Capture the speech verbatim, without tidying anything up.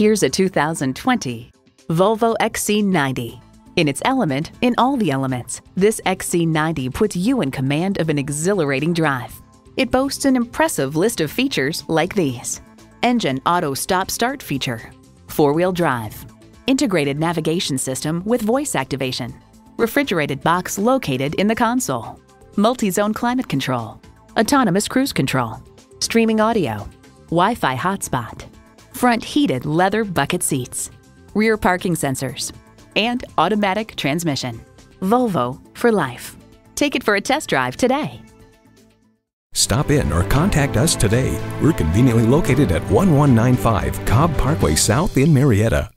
Here's a two thousand twenty Volvo X C ninety. In its element, in all the elements, this X C ninety puts you in command of an exhilarating drive. It boasts an impressive list of features like these: engine auto stop-start feature, four-wheel drive, integrated navigation system with voice activation, refrigerated box located in the console, multi-zone climate control, autonomous cruise control, streaming audio, Wi-Fi hotspot, front heated leather bucket seats, rear parking sensors, and automatic transmission. Volvo for life. Take it for a test drive today. Stop in or contact us today. We're conveniently located at one one nine five Cobb Parkway South in Marietta.